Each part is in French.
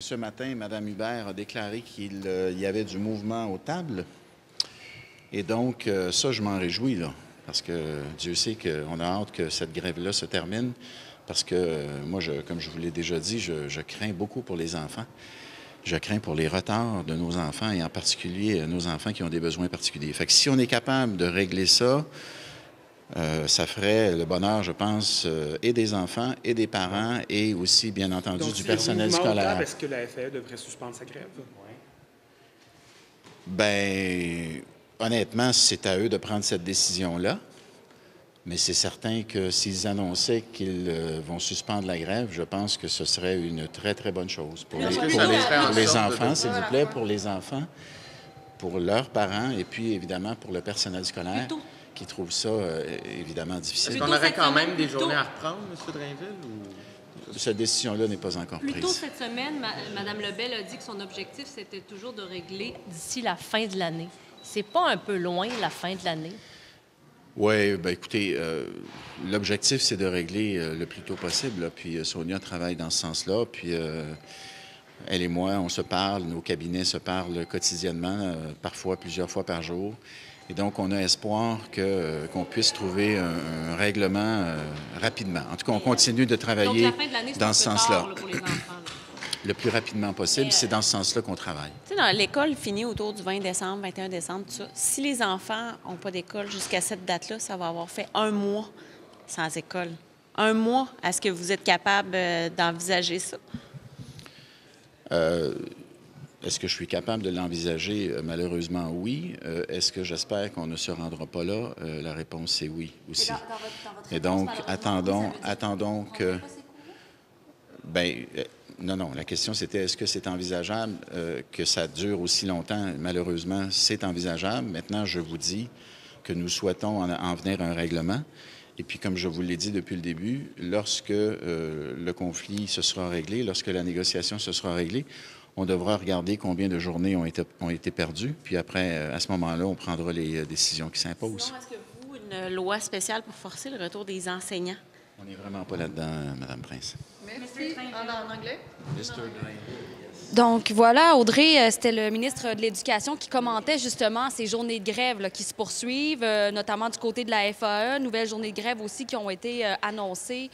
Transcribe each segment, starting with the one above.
Ce matin, Mme Hubert a déclaré qu'il y avait du mouvement aux tables. Et donc, ça, je m'en réjouis, là, parce que Dieu sait qu'on a hâte que cette grève-là se termine, parce que moi, comme je vous l'ai déjà dit, je crains beaucoup pour les enfants. Je crains pour les retards de nos enfants, et en particulier nos enfants qui ont des besoins particuliers. Fait que si on est capable de régler ça, ça ferait le bonheur, je pense, et des enfants, et des parents, et aussi, bien entendu, donc, du personnel scolaire. Est-ce que la FAE devrait suspendre sa grève? Oui. Bien, honnêtement, c'est à eux de prendre cette décision-là. Mais c'est certain que s'ils annonçaient qu'ils vont suspendre la grève, je pense que ce serait une très, très bonne chose. Pour les enfants, s'il vous plaît, pour les enfants, pour leurs parents et puis, évidemment, pour le personnel scolaire qui trouve ça, évidemment, difficile. Est-ce qu'on aurait quand même des journées à reprendre, M. Drainville? Ou... Cette décision-là n'est pas encore prise. Plus tôt cette semaine, Mme Lebel a dit que son objectif, c'était toujours de régler d'ici la fin de l'année. C'est pas un peu loin, la fin de l'année? Oui, bien écoutez, l'objectif, c'est de régler le plus tôt possible, là. Puis Sonia travaille dans ce sens-là. Puis elle et moi, on se parle, nos cabinets se parlent quotidiennement, parfois plusieurs fois par jour. Et donc, on a espoir qu'on puisse trouver un règlement rapidement. En tout cas, on continue de travailler donc, la fin de l'année, dans ce sens-là. Le plus rapidement possible, c'est dans ce sens-là qu'on travaille. Tu sais, l'école finit autour du 20 décembre, 21 décembre, tout ça. Si les enfants n'ont pas d'école jusqu'à cette date-là, ça va avoir fait un mois sans école. Un mois. Est-ce que vous êtes capable d'envisager ça? Est-ce que je suis capable de l'envisager? Malheureusement, oui. Est-ce que j'espère qu'on ne se rendra pas là? La réponse est oui, aussi. Et donc, attendons que... Bien... Non, non. La question, c'était est-ce que c'est envisageable que ça dure aussi longtemps? Malheureusement, c'est envisageable. Maintenant, je vous dis que nous souhaitons en venir à un règlement. Et puis, comme je vous l'ai dit depuis le début, lorsque le conflit se sera réglé, lorsque la négociation se sera réglée, on devra regarder combien de journées ont été perdues. Puis après, à ce moment-là, on prendra les décisions qui s'imposent. Est-ce que vous, une loi spéciale pour forcer le retour des enseignants? On n'est vraiment pas là-dedans, Mme Prince. Merci. En anglais? Donc voilà, Audrey, c'était le ministre de l'Éducation qui commentait justement ces journées de grève là, qui se poursuivent, notamment du côté de la FAE, nouvelles journées de grève aussi qui ont été annoncées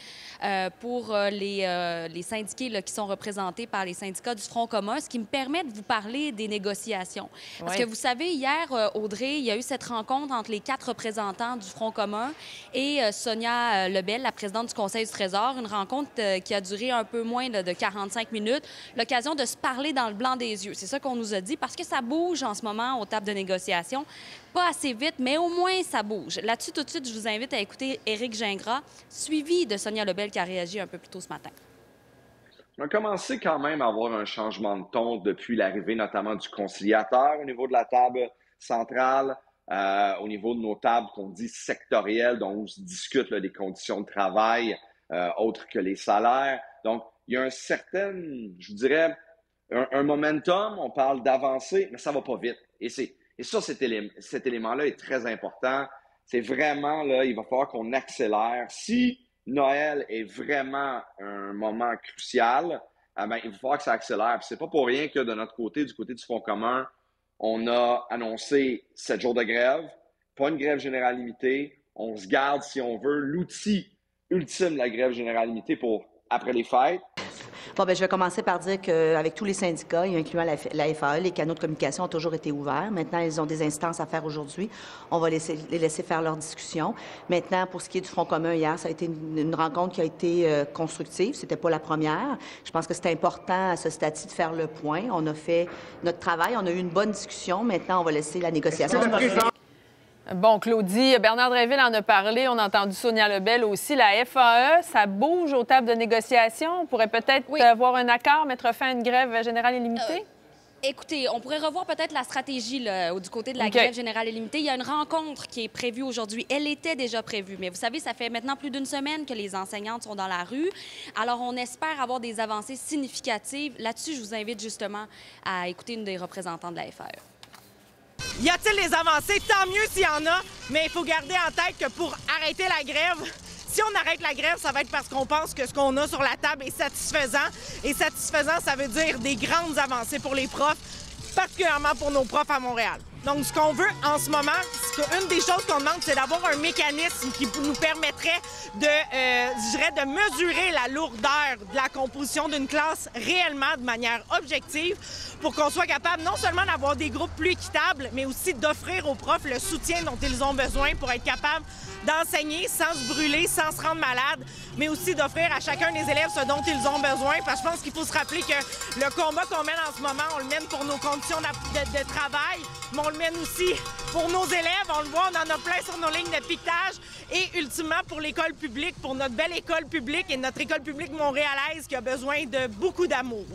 pour les syndiqués là, qui sont représentés par les syndicats du Front commun, ce qui me permet de vous parler des négociations. Parce que vous savez, hier, Audrey, il y a eu cette rencontre entre les 4 représentants du Front commun et Sonia Lebel, la présidente du Conseil du Trésor, une rencontre qui a duré un peu moins là, de 45 minutes, l'occasion de se parler dans le blanc des yeux. C'est ça qu'on nous a dit, parce que ça bouge en ce moment aux tables de négociation. Pas assez vite, mais au moins ça bouge. Là-dessus, tout de suite, je vous invite à écouter Éric Gingras, suivi de Sonia Lebel qui a réagi un peu plus tôt ce matin. On a commencé quand même à avoir un changement de ton depuis l'arrivée notamment du conciliateur au niveau de la table centrale, au niveau de nos tables qu'on dit sectorielles, dont on se discute là, les conditions de travail autres que les salaires. Donc, il y a un certain, je dirais, un momentum, on parle d'avancée, mais ça va pas vite. Et ça, cet élément-là est très important. C'est vraiment, là, il va falloir qu'on accélère. Si Noël est vraiment un moment crucial, eh bien, il va falloir que ça accélère. Puis c'est pas pour rien que de notre côté, du côté du Front commun, on a annoncé 7 jours de grève, pas une grève générale limitée. On se garde, si on veut, l'outil ultime de la grève générale limitée pour après les fêtes. Bon, bien, je vais commencer par dire qu'avec tous les syndicats, et incluant la FAE, les canaux de communication ont toujours été ouverts. Maintenant, ils ont des instances à faire aujourd'hui. On va les laisser faire leur discussion. Maintenant, pour ce qui est du Front commun, hier, ça a été une rencontre qui a été constructive. C'était pas la première. Je pense que c'est important à ce stade-ci de faire le point. On a fait notre travail. On a eu une bonne discussion. Maintenant, on va laisser la négociation. Bon, Claudie, Bernard Dréville en a parlé, on a entendu Sonia Lebel aussi. La FAE, ça bouge aux tables de négociation? On pourrait peut-être avoir un accord, mettre fin à une grève générale illimitée? Écoutez, on pourrait revoir peut-être la stratégie là, du côté de la grève générale illimitée. Il y a une rencontre qui est prévue aujourd'hui. Elle était déjà prévue, mais vous savez, ça fait maintenant plus d'une semaine que les enseignantes sont dans la rue. Alors, on espère avoir des avancées significatives. Là-dessus, je vous invite justement à écouter une des représentantes de la FAE. Y a-t-il des avancées? Tant mieux s'il y en a, mais il faut garder en tête que pour arrêter la grève, si on arrête la grève, ça va être parce qu'on pense que ce qu'on a sur la table est satisfaisant. Et satisfaisant, ça veut dire des grandes avancées pour les profs, particulièrement pour nos profs à Montréal. Donc, ce qu'on veut en ce moment, une des choses qu'on demande, c'est d'avoir un mécanisme qui nous permettrait de mesurer la lourdeur de la composition d'une classe réellement de manière objective pour qu'on soit capable non seulement d'avoir des groupes plus équitables, mais aussi d'offrir aux profs le soutien dont ils ont besoin pour être capables d'enseigner sans se brûler, sans se rendre malade, mais aussi d'offrir à chacun des élèves ce dont ils ont besoin. Parce que je pense qu'il faut se rappeler que le combat qu'on mène en ce moment, on le mène pour nos conditions de travail, mais on le mène aussi pour nos élèves. On le voit, on en a plein sur nos lignes de piquetage. Et ultimement, pour l'école publique, pour notre belle école publique et notre école publique montréalaise qui a besoin de beaucoup d'amour.